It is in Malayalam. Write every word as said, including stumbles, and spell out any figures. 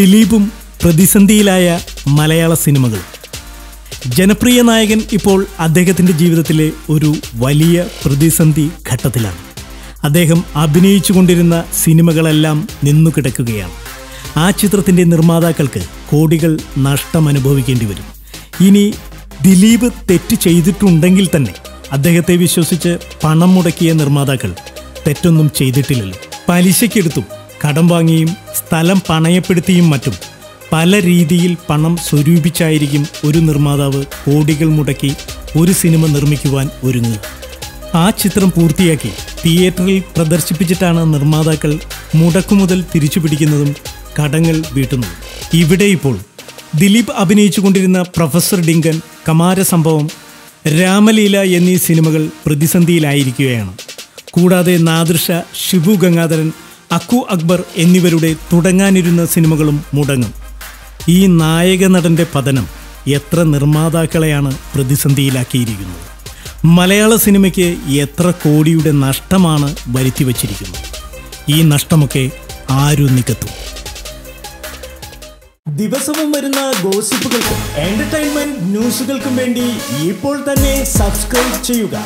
ദിലീപും പ്രതിസന്ധിയിലായ മലയാള സിനിമകൾ. ജനപ്രിയ നായകൻ ഇപ്പോൾ അദ്ദേഹത്തിൻ്റെ ജീവിതത്തിലെ ഒരു വലിയ പ്രതിസന്ധി ഘട്ടത്തിലാണ്. അദ്ദേഹം അഭിനയിച്ചു കൊണ്ടിരുന്ന സിനിമകളെല്ലാം നിന്നുകിടക്കുകയാണ്. ആ ചിത്രത്തിൻ്റെ നിർമ്മാതാക്കൾക്ക് കോടികൾ നഷ്ടമനുഭവിക്കേണ്ടി വരും. ഇനി ദിലീപ് തെറ്റ് ചെയ്തിട്ടുണ്ടെങ്കിൽ തന്നെ അദ്ദേഹത്തെ വിശ്വസിച്ച് പണം മുടക്കിയ നിർമ്മാതാക്കൾ തെറ്റൊന്നും ചെയ്തിട്ടില്ലല്ലോ. പലിശയ്ക്കെടുത്തും കടം വാങ്ങിയും സ്ഥലം പണയപ്പെടുത്തിയും മറ്റും പല രീതിയിൽ പണം സ്വരൂപിച്ചായിരിക്കും ഒരു നിർമ്മാതാവ് കോടികൾ മുടക്കി ഒരു സിനിമ നിർമ്മിക്കുവാൻ ഒരുങ്ങുക. ആ ചിത്രം പൂർത്തിയാക്കി തിയേറ്ററിൽ പ്രദർശിപ്പിച്ചിട്ടാണ് നിർമ്മാതാക്കൾ മുടക്കുമുതൽ തിരിച്ചുപിടിക്കുന്നതും കടങ്ങൾ വീട്ടുന്നതും. ഇവിടെ ഇപ്പോൾ ദിലീപ് അഭിനയിച്ചു കൊണ്ടിരുന്ന പ്രൊഫസർ ഡിങ്കൻ, കമാരസംഭവം, രാമലീല എന്നീ സിനിമകൾ പ്രതിസന്ധിയിലായിരിക്കുകയാണ്. കൂടാതെ നാദൃഷ, ഷിബു ഗംഗാധരൻ, അക്കു അക്ബർ എന്നിവരുടെ തുടങ്ങാനിരുന്ന സിനിമകളും മുടങ്ങും. ഈ നായക നടൻ്റെ പതനം എത്ര നിർമ്മാതാക്കളെയാണ് പ്രതിസന്ധിയിലാക്കിയിരിക്കുന്നത്? മലയാള സിനിമയ്ക്ക് എത്ര കോടിയുടെ നഷ്ടമാണ് വരുത്തിവച്ചിരിക്കുന്നത്? ഈ നഷ്ടമൊക്കെ ആരു നികത്തും? ദിവസവും വരുന്ന ഗോസിപ്പുകൾക്കും എന്റർടൈൻമെന്റ് ന്യൂസുകൾക്കും വേണ്ടി ഇപ്പോൾ തന്നെ സബ്സ്ക്രൈബ് ചെയ്യുക.